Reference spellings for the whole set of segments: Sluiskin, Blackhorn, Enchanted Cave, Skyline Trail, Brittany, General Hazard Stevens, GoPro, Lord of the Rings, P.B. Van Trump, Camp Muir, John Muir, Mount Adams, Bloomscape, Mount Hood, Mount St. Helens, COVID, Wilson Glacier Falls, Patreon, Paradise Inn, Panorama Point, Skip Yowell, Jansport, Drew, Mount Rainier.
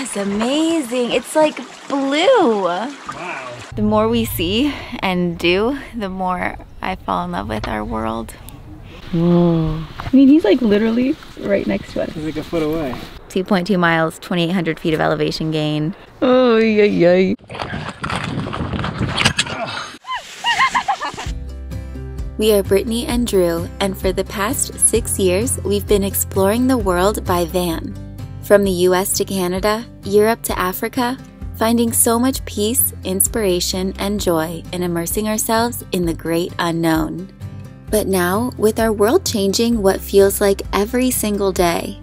is amazing. It's like blue. Wow. The more we see and do, the more I fall in love with our world. Whoa. I mean, he's like literally right next to us. He's like a foot away. 2.2 miles, 2,800 feet of elevation gain. Oh, yay, yay. We are Brittany and Drew, and for the past 6 years, we've been exploring the world by van. From the US to Canada, Europe to Africa, finding so much peace, inspiration, and joy in immersing ourselves in the great unknown. But now, with our world changing what feels like every single day,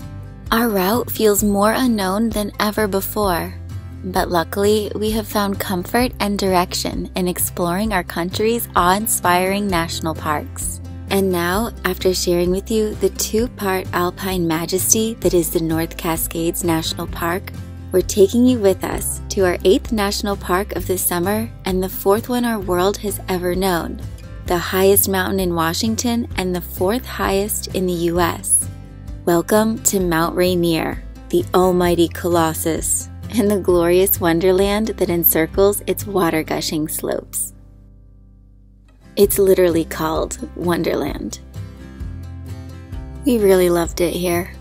our route feels more unknown than ever before. But luckily, we have found comfort and direction in exploring our country's awe-inspiring national parks. And now, after sharing with you the two-part alpine majesty that is the North Cascades National Park, we're taking you with us to our 8th national park of this summer and the 4th one our world has ever known, the highest mountain in Washington and the 4th highest in the US. Welcome to Mount Rainier, the almighty Colossus, and the glorious wonderland that encircles its water-gushing slopes. It's literally called Wonderland. We really loved it here.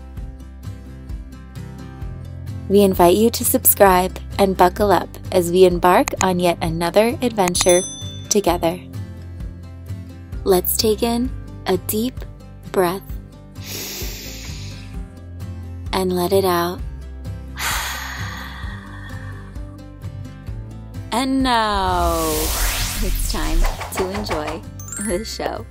We invite you to subscribe and buckle up as we embark on yet another adventure together. Let's take in a deep breath and let it out. And now it's time to enjoy the show.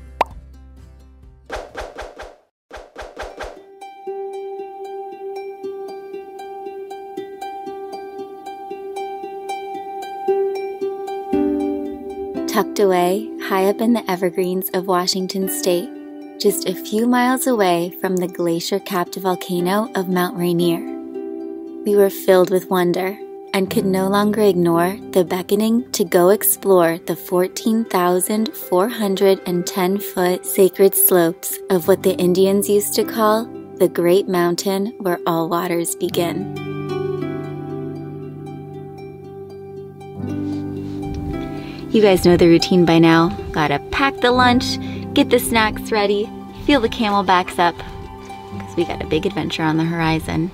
Tucked away high up in the evergreens of Washington State, just a few miles away from the glacier-capped volcano of Mount Rainier, we were filled with wonder and could no longer ignore the beckoning to go explore the 14,410-foot sacred slopes of what the Indians used to call the Great Mountain where all waters begin. You guys know the routine by now. Gotta pack the lunch, get the snacks ready, feel the camelbacks up, because we got a big adventure on the horizon.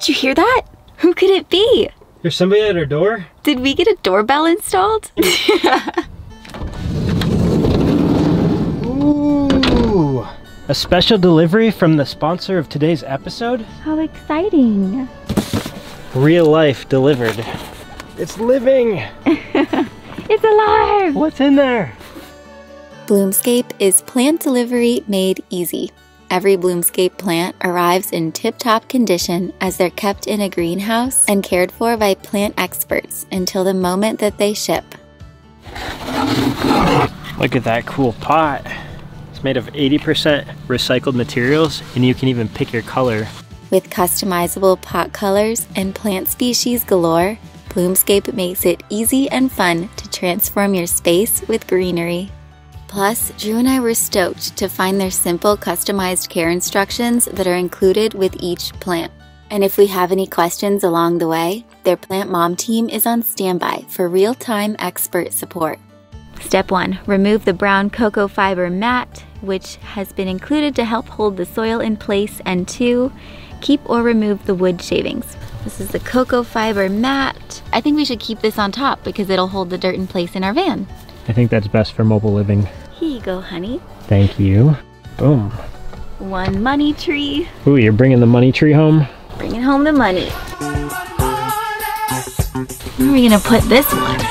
Did you hear that? Who could it be? There's somebody at our door? Did we get a doorbell installed? Ooh, a special delivery from the sponsor of today's episode? How exciting! Real life delivered. It's living! It's alive! What's in there? Bloomscape is plant delivery made easy. Every Bloomscape plant arrives in tip-top condition as they're kept in a greenhouse and cared for by plant experts until the moment that they ship. Look at that cool pot. It's made of 80% recycled materials, and you can even pick your color. With customizable pot colors and plant species galore, Bloomscape makes it easy and fun to transform your space with greenery. Plus, Drew and I were stoked to find their simple customized care instructions that are included with each plant. And if we have any questions along the way, their Plant Mom team is on standby for real-time expert support. Step 1. Remove the brown cocoa fiber mat, which has been included to help hold the soil in place, and 2. Keep or remove the wood shavings. This is the cocoa fiber mat. I think we should keep this on top because it'll hold the dirt in place in our van. I think that's best for mobile living. Here you go, honey. Thank you. Boom. One money tree. Ooh, you're bringing the money tree home? Bringing home the money. Where are we gonna put this one?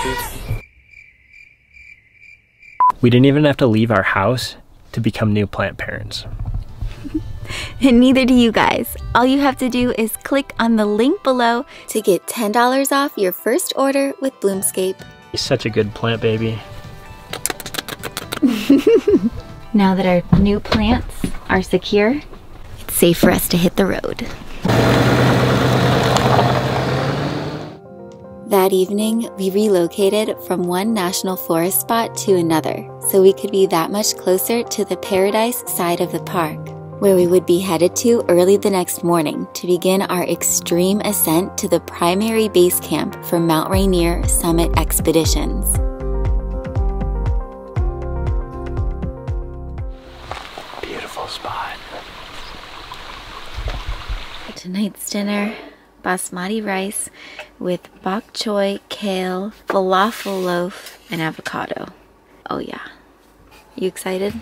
We didn't even have to leave our house to become new plant parents. And neither do you guys. All you have to do is click on the link below to get $10 off your first order with Bloomscape. He's such a good plant baby. Now that our new plants are secure, it's safe for us to hit the road. That evening, we relocated from one national forest spot to another so we could be that much closer to the paradise side of the park. where we would be headed to early the next morning to begin our extreme ascent to the primary base camp for Mount Rainier Summit Expeditions. Beautiful spot. Tonight's dinner, basmati rice with bok choy, kale, falafel loaf, and avocado. Oh yeah. You excited?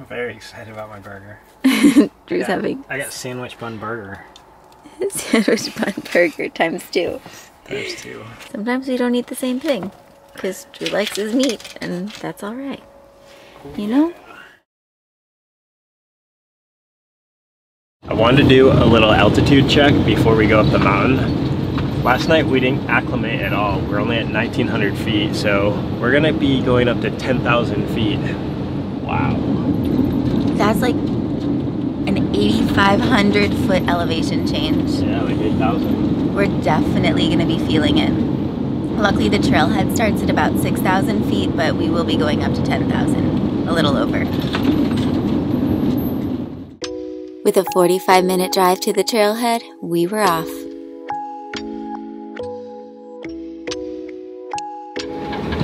I'm very excited about my burger. Drew's having... I got sandwich bun burger. Sandwich bun burger times 2. Times 2. Sometimes we don't eat the same thing, because Drew likes his meat, and that's alright. You know? I wanted to do a little altitude check before we go up the mountain. Last night we didn't acclimate at all. We're only at 1,900 feet, so we're going to be going up to 10,000 feet. Wow. That's like an 8,500 foot elevation change. Yeah, like 8,000. We're definitely going to be feeling it. Luckily, the trailhead starts at about 6,000 feet, but we will be going up to 10,000, a little over. With a 45-minute drive to the trailhead, we were off.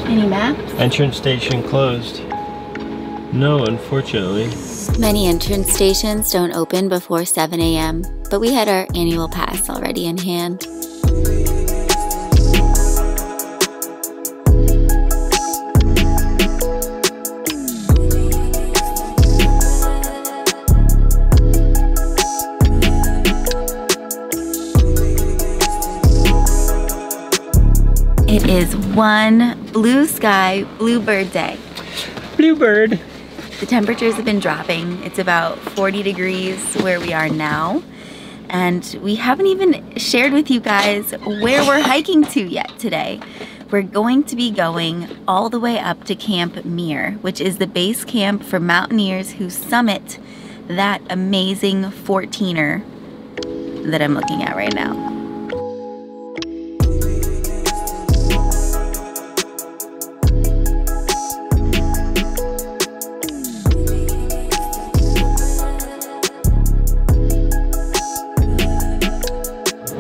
Any maps? Entrance station closed. No, unfortunately. Many entrance stations don't open before 7 a.m., but we had our annual pass already in hand. It is one blue sky, bluebird day. Bluebird. The temperatures have been dropping. It's about 40 degrees where we are now. And we haven't even shared with you guys where we're hiking to yet today. We're going to be going all the way up to Camp Muir, which is the base camp for mountaineers who summit that amazing 14er that I'm looking at right now.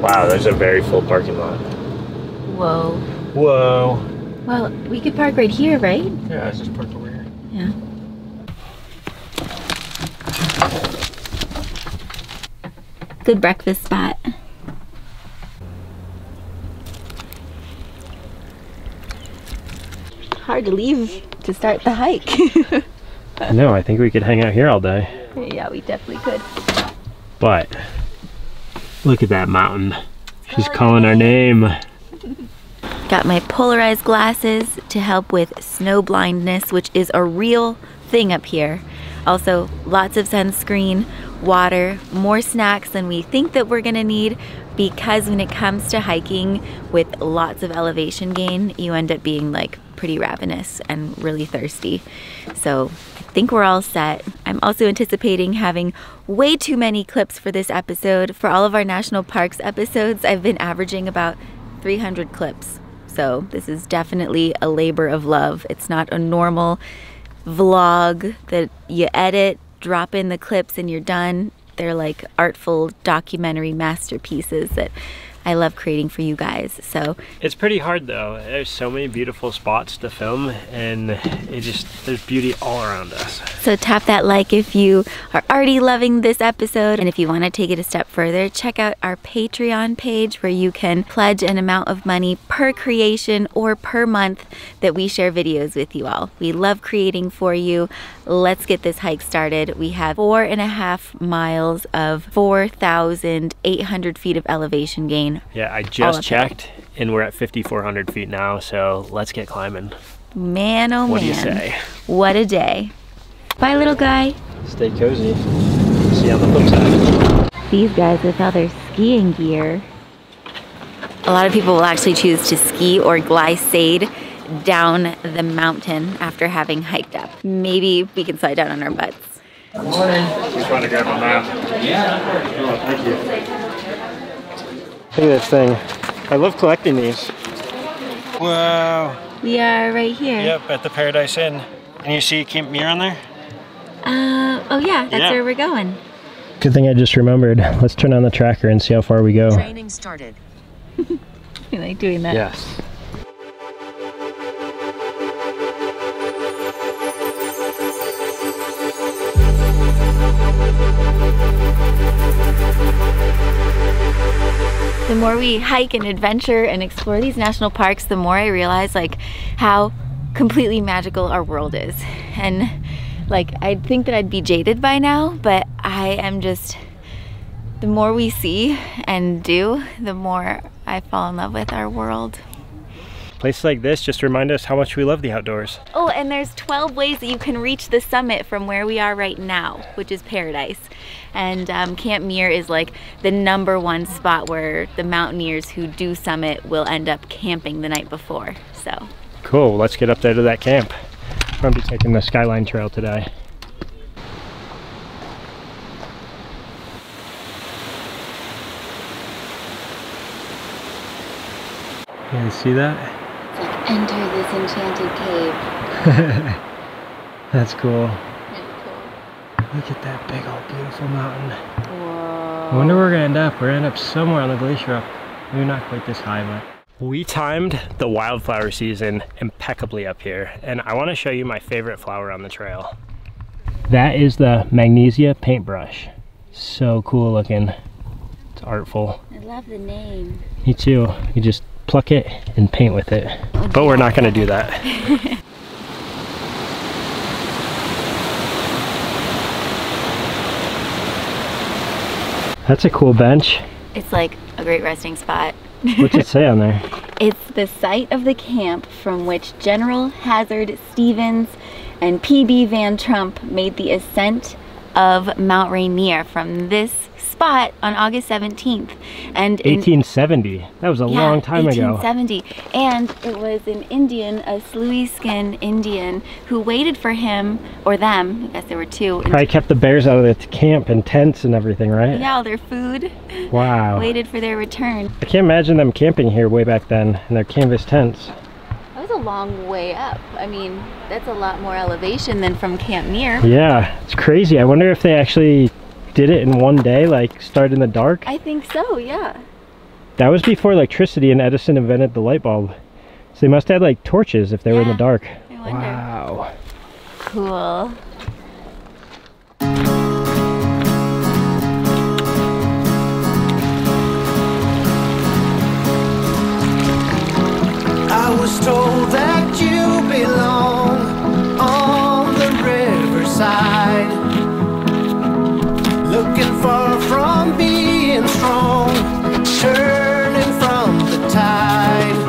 Wow, there's a very full parking lot. Whoa. Whoa. Well, we could park right here, right? Yeah, let's just park over here. Yeah. Good breakfast spot. Hard to leave to start the hike. No, I think we could hang out here all day. Yeah, we definitely could. But... look at that mountain. She's calling our name. Got my polarized glasses to help with snow blindness, which is a real thing up here. Also, lots of sunscreen, water, more snacks than we think that we're gonna need, because when it comes to hiking with lots of elevation gain, you end up being like pretty ravenous and really thirsty. So I think we're all set. I'm also anticipating having way too many clips for this episode. For all of our national parks episodes, I've been averaging about 300 clips. So this is definitely a labor of love. It's not a normal vlog that you edit, drop in the clips, and you're done. They're like artful documentary masterpieces that I love creating for you guys. So it's pretty hard though. There's so many beautiful spots to film, and it just, there's beauty all around us. So tap that like if you are already loving this episode. And if you want to take it a step further, check out our Patreon page where you can pledge an amount of money per creation or per month that we share videos with you all. We love creating for you. Let's get this hike started. We have 4.5 miles of 4,800 feet of elevation gain. Yeah, I just checked, and we're at 5,400 feet now, so let's get climbing. Man, oh man. What do you say? What a day. Bye, little guy. Stay cozy. See you on the flip side. These guys with all their skiing gear. A lot of people will actually choose to ski or glissade down the mountain after having hiked up. Maybe we can slide down on our butts. Good morning. Just wanted to grab my map. Yeah. Oh, thank you. Look at this thing. I love collecting these. Wow. We are right here. Yep, at the Paradise Inn. And you see Camp Muir on there? Oh yeah, that's where we're going. Good thing I just remembered. Let's turn on the tracker and see how far we go. Training started. You like doing that? Yes. The more we hike and adventure and explore these national parks, the more I realize like how completely magical our world is. And like I'd think that I'd be jaded by now, but I am just, the more we see and do, the more I fall in love with our world. Places like this just remind us how much we love the outdoors. Oh, and there's 12 ways that you can reach the summit from where we are right now, which is Paradise. And Camp Muir is like the #1 spot where the mountaineers who do summit will end up camping the night before, so. Cool, let's get up there to that camp. I'm going to be taking the Skyline Trail today. You guys see that? It's like, enter this enchanted cave. That's cool. That's cool. Look at that big old beautiful mountain. Whoa. I wonder where we're going to end up. We're going to end up somewhere on the glacier up. Maybe not quite this high, but... We timed the wildflower season impeccably up here, and I want to show you my favorite flower on the trail. That is the magesia paintbrush. So cool looking. It's artful. I love the name. Me too. You just pluck it and paint with it. But we're not going to do that. That's a cool bench. It's like a great resting spot. What's it say on there? It's the site of the camp from which General Hazard Stevens and P.B. Van Trump made the ascent of Mount Rainier from this spot on August 17th. And 1870. That was a long time ago. 1870. And it was an Indian, a Sluiskin Indian, who waited for him or them. I guess there were two. Probably kept the bears out of the camp and tents and everything, right? Yeah, all their food. Wow. Waited for their return. I can't imagine them camping here way back then in their canvas tents. That was a long way up. I mean, that's a lot more elevation than from Camp Muir. Yeah, it's crazy. I wonder if they actually did it in one day, like start in the dark? I think so, yeah. That was before electricity and Edison invented the light bulb. So they must have had like torches if they were in the dark. I wonder. Wow. Cool. I was told that you belong on the riverside. Looking far from being strong, turning from the tide.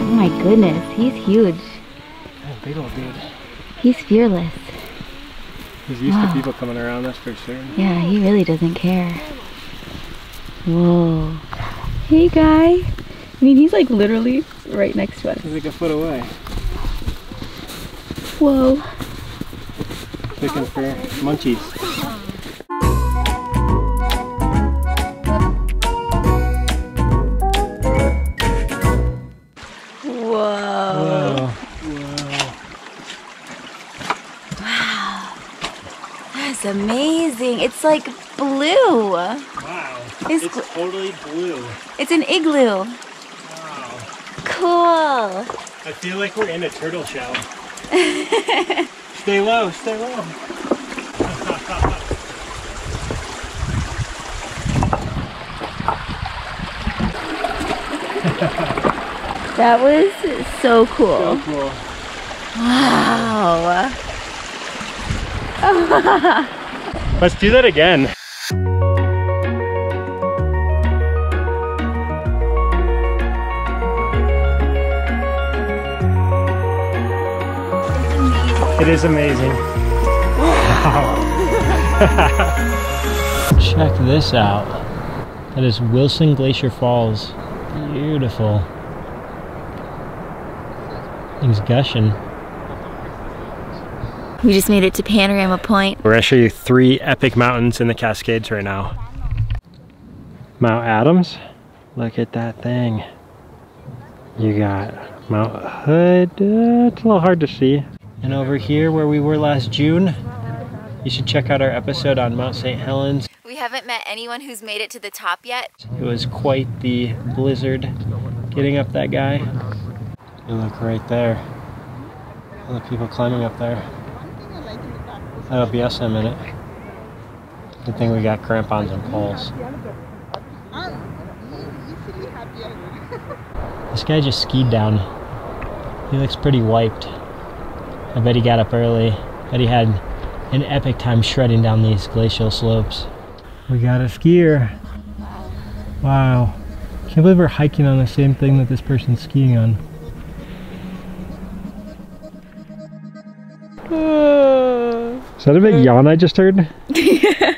Oh my goodness, he's huge. Oh, big old dude. He's fearless. He's used to people coming around us for sure. Yeah, he really doesn't care. Whoa. Hey, guy. I mean, he's like literally right next to us. He's like a foot away. Whoa. Looking for munchies. Whoa. Whoa. Whoa. Wow. That's amazing. It's like blue. Wow. It's totally blue. It's an igloo. Cool. I feel like we're in a turtle shell. Stay low, stay low. That was so cool. So cool. Wow. Let's do that again. It is amazing. Wow. Check this out. That is Wilson Glacier Falls. Beautiful. Things gushing. We just made it to Panorama Point. We're gonna show you 3 epic mountains in the Cascades right now. Mount Adams. Look at that thing. You got Mount Hood, it's a little hard to see. And over here where we were last June, you should check out our episode on Mount St. Helens. We haven't met anyone who's made it to the top yet. It was quite the blizzard getting up that guy. You look right there. All the people climbing up there. That'll be us in a minute. Good thing we got crampons and poles. This guy just skied down. He looks pretty wiped. I bet he got up early. I bet he had an epic time shredding down these glacial slopes. We got a skier. Wow. Can't believe we're hiking on the same thing that this person's skiing on. Is that a big yawn I just heard? Yeah.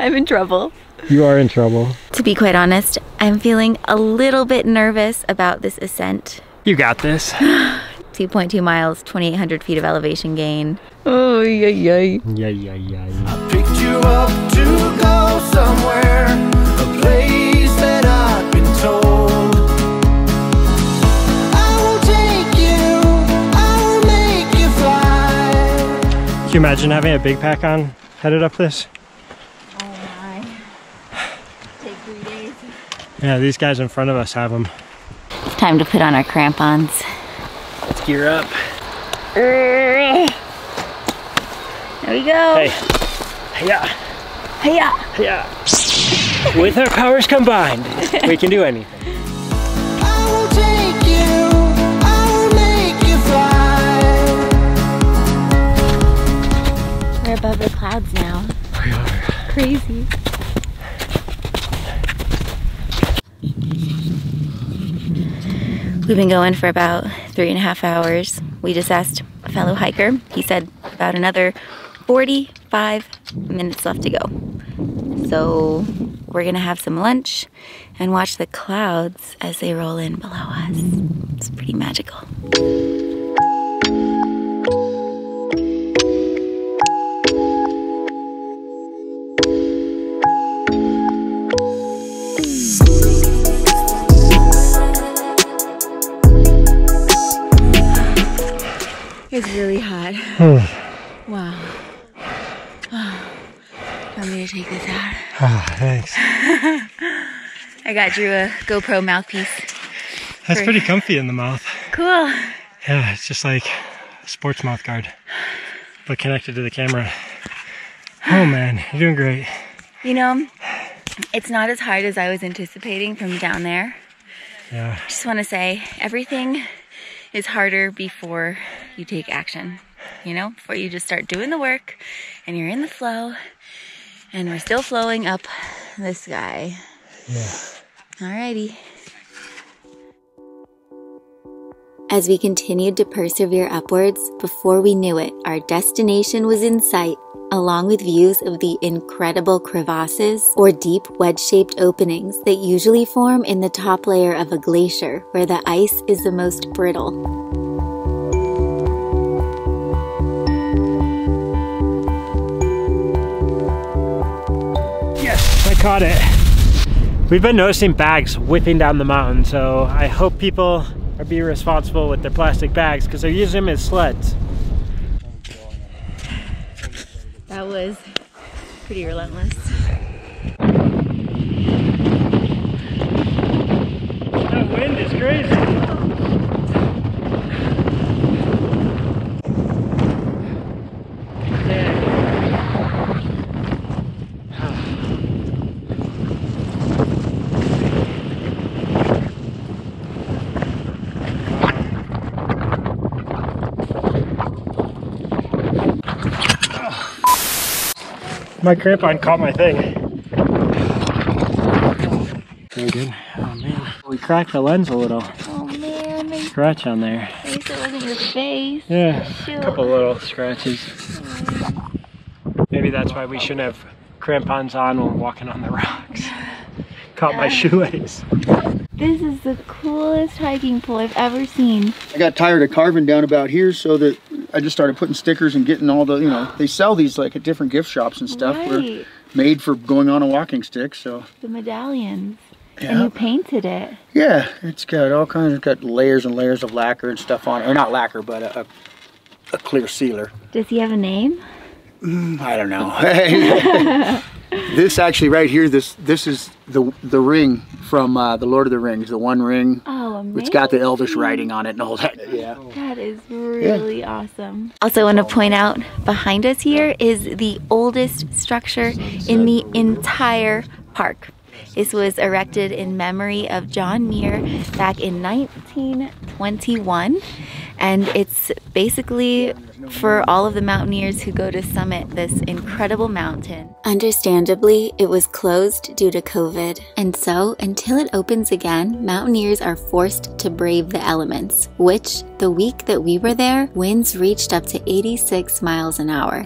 I'm in trouble. You are in trouble. To be quite honest, I'm feeling a little bit nervous about this ascent. You got this. 2.2 miles, 2,800 feet of elevation gain. Oh, yay, yay. Yay, yay, yay. I picked you up to go somewhere, a place that I've been told. I will take you, I will make you fly. Can you imagine having a big pack on, headed up this? Yeah, these guys in front of us have them. It's time to put on our crampons. Let's gear up. There we go. Hey. Hiya. Hiya. Hiya. With our powers combined, we can do anything. I will take you. I will make you fly. We're above the clouds now. We are. Crazy. We've been going for about 3.5 hours. We just asked a fellow hiker. He said about another 45 minutes left to go. So we're gonna have some lunch and watch the clouds as they roll in below us. It's pretty magical. It's really hot. Wow. Oh, want me to take this out? Ah, thanks. I got Drew a GoPro mouthpiece. That's pretty comfy in the mouth. Cool. Yeah, it's just like a sports mouth guard, but connected to the camera. Oh man, you're doing great. You know, it's not as hard as I was anticipating from down there. Yeah. Just want to say, everything is harder before you take action, you know, before you just start doing the work and you're in the flow, and we're still flowing up this guy. Yeah. Alrighty. As we continued to persevere upwards, before we knew it, our destination was in sight, along with views of the incredible crevasses or deep wedge-shaped openings that usually form in the top layer of a glacier where the ice is the most brittle. Yes, I caught it. We've been noticing bags whipping down the mountain, so I hope people are being responsible with their plastic bags because they're using them as sleds. That was pretty relentless. That wind is crazy. My crampon caught my thing. Very good. Oh man. We cracked the lens a little. Oh man. My scratch on there. At least it wasn't your face. Yeah. Shoot. A couple little scratches. Maybe that's why we shouldn't have crampons on when walking on the rocks. Caught my shoelace. This is the coolest hiking pole I've ever seen. I got tired of carving down about here, so that I just started putting stickers and getting all the, you know, they sell these like at different gift shops and stuff. Right. They're made for going on a walking stick, so. The medallions. Yeah. And you painted it. Yeah, it's got all kinds of, it's got layers and layers of lacquer and stuff on it. Or not lacquer, but a clear sealer. Does he have a name? I don't know. This actually right here, this is the ring from the Lord of the Rings, the one ring. Oh, amazing. It's got the Elvish writing on it and all that. Yeah. That is really awesome. Also want to point out, behind us here is the oldest structure in the entire park. This was erected in memory of John Muir back in 1921. And it's basically for all of the mountaineers who go to summit this incredible mountain. Understandably, it was closed due to COVID. And so, until it opens again, mountaineers are forced to brave the elements, which, the week that we were there, winds reached up to 86 miles an hour.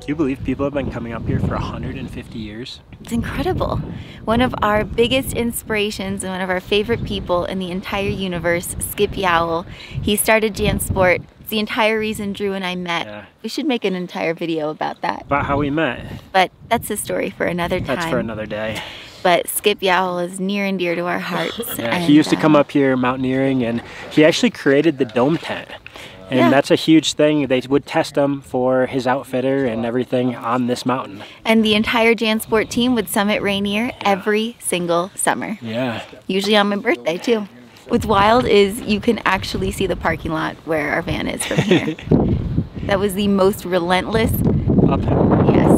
Do you believe people have been coming up here for 150 years? It's incredible. One of our biggest inspirations and one of our favorite people in the entire universe, Skip Yowell, he started Jansport. It's the entire reason Drew and I met. Yeah. We should make an entire video about that. About how we met. But that's a story for another time. That's for another day. But Skip Yowell is near and dear to our hearts. Yeah, and he used to come up here mountaineering, and he actually created the dome tent. And yeah, that's a huge thing. They would test him for his outfitter and everything on this mountain. And the entire Jansport team would summit Rainier every single summer. Yeah. Usually on my birthday too. What's wild is you can actually see the parking lot where our van is from here. That was the most relentless uphill. Yes.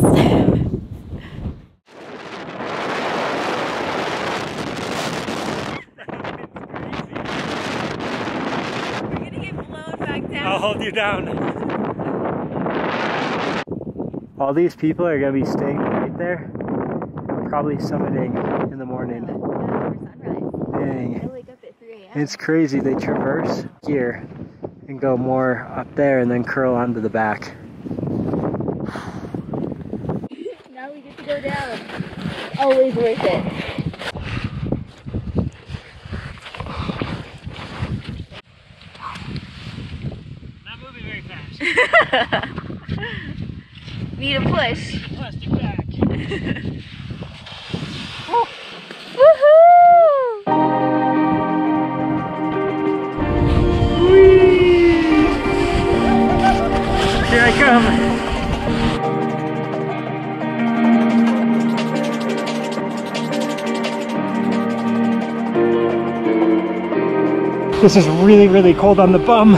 I'll hold you down. All these people are going to be staying right there and probably summiting in the morning. Dang. It's crazy. They traverse here and go more up there and then curl onto the back. Now we get to go down. Always worth it. Need a push. Plastic back. Oh. Woohoo! Whee! Here I come. This is really, really cold on the bum.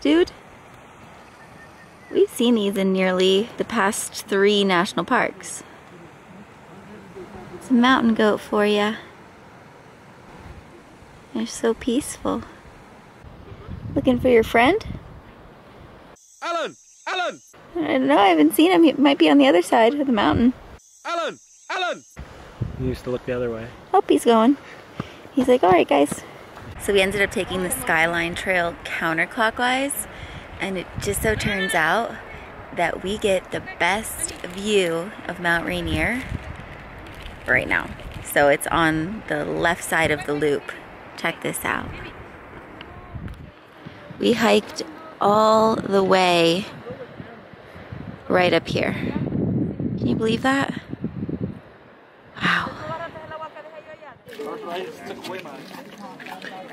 Dude, we've seen these in nearly the past 3 national parks. It's a mountain goat for ya. They're so peaceful. Looking for your friend? Alan! Alan! I don't know, I haven't seen him. He might be on the other side of the mountain. Alan! Alan! He used to look the other way. Oh, he's going. He's like, alright guys. So we ended up taking the Skyline Trail counterclockwise, and it just so turns out that we get the best view of Mount Rainier right now. So it's on the left side of the loop. Check this out. We hiked all the way right up here. Can you believe that? Wow.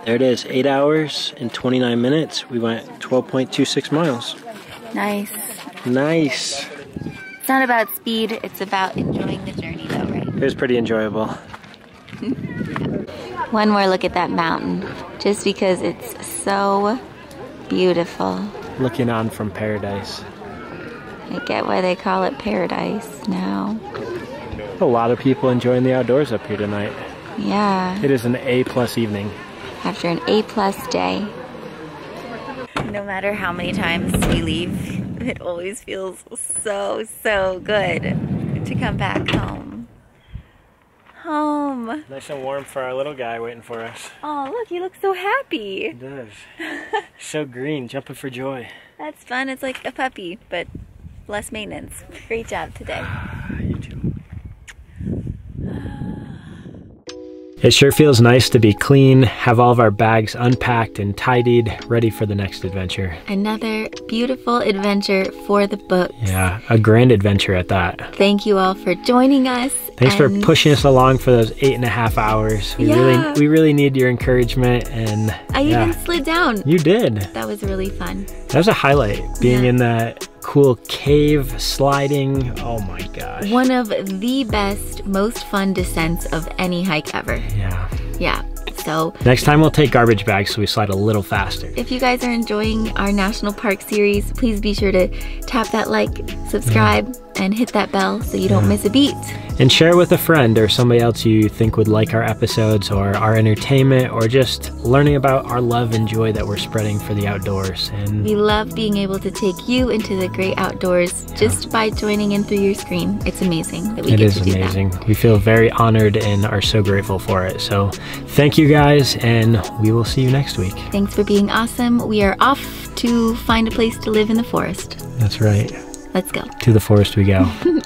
There it is, 8 hours and 29 minutes. We went 12.26 miles. Nice. Nice. It's not about speed, it's about enjoying the journey though, right? It was pretty enjoyable. One more look at that mountain, just because it's so beautiful. Looking on from paradise. I get why they call it paradise now. A lot of people enjoying the outdoors up here tonight. Yeah. It is an A+ evening. After an A+ day. No matter how many times we leave, it always feels so, so good to come back home. home. Nice and warm for our little guy waiting for us. Oh, look, he looks so happy. He does. So green, jumping for joy. That's fun. It's like a puppy, but less maintenance. Great job today. You too. It sure feels nice to be clean, have all of our bags unpacked and tidied, ready for the next adventure. Another beautiful adventure for the books. Yeah, a grand adventure at that. Thank you all for joining us. Thanks for pushing us along for those 8.5 hours. We really need your encouragement, and I even slid down. You did. That was really fun. That was a highlight, being in that cool cave sliding. Oh my gosh. One of the best, most fun descents of any hike ever. Yeah. Yeah. So next time we'll take garbage bags so we slide a little faster. If you guys are enjoying our National Park series, please be sure to tap that like, subscribe, and hit that bell so you don't miss a beat. And share with a friend or somebody else you think would like our episodes or our entertainment or just learning about our love and joy that we're spreading for the outdoors. And we love being able to take you into the great outdoors just by joining in through your screen. It's amazing that we get to do that. It is amazing. We feel very honored and are so grateful for it. So thank you guys, and we will see you next week. Thanks for being awesome. We are off to find a place to live in the forest. That's right. Let's go. To the forest we go.